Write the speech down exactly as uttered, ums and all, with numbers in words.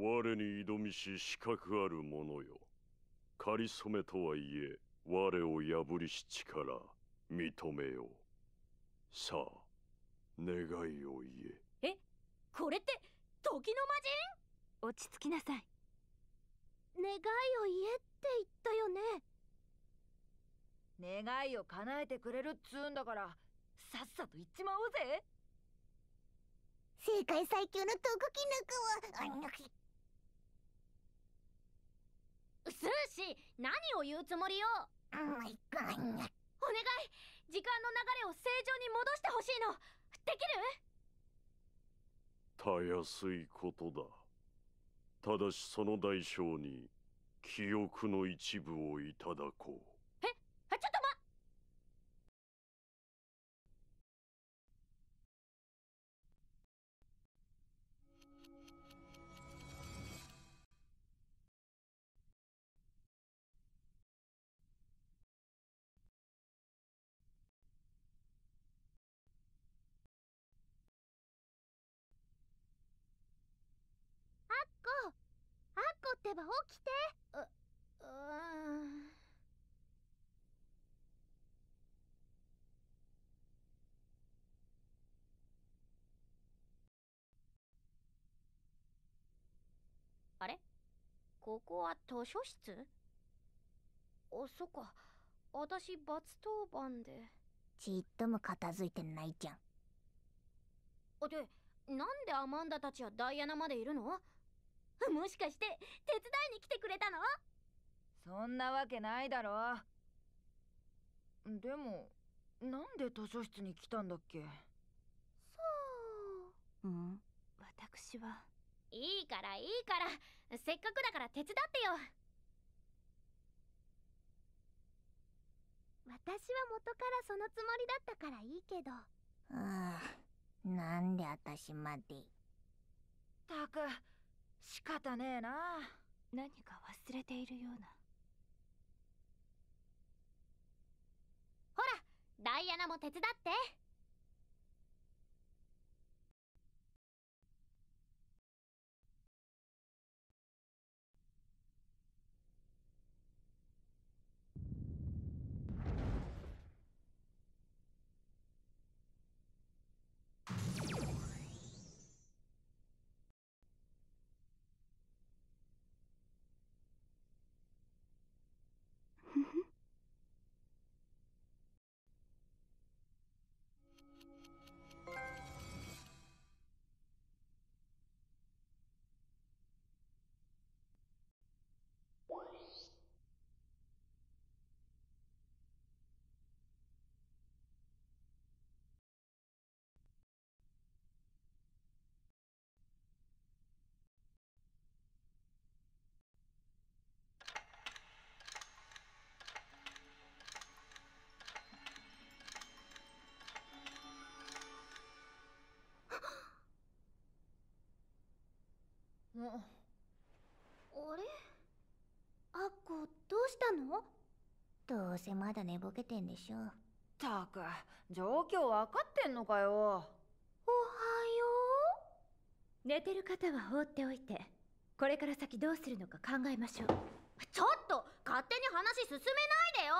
我に挑みし資格ある者よ。かりそめとはいえ、我を破りし力、認めよう。さあ、願いを言え。え、これって、時の魔人？落ち着きなさい。願いを言えって言ったよね。願いを叶えてくれるっつうんだから、さっさと言っちまおうぜ。世界最強の毒キノコは、あんなき。スーシー、何を言うつもりよ。お願い、時間の流れを正常に戻してほしいの。できる？たやすいことだ。ただしその代償に、記憶の一部をいただこう。起きて。う、うん。あれ？ここは図書室？あ、そっか。私、罰当番で。ちっとも片付いてないじゃん。あ、で、なんでアマンダたちはダイアナまでいるの？もしかして手伝いに来てくれたの？そんなわけないだろ。でもなんで図書室に来たんだっけ？そう。うん。私は。いいからいいから。せっかくだから手伝ってよ。私は元からそのつもりだったからいいけど。ああ、なんで私まで。たく。仕方ねえな。何か忘れているような。ほら、ダイアナも手伝って。あれ？アッコ、どうしたの？どうせまだ寝ぼけてんでしょ。ったく、状況分かってんのかよ。おはよう。寝てる方は放っておいて、これから先どうするのか考えましょう。ちょっと、勝手に話進めないでよ。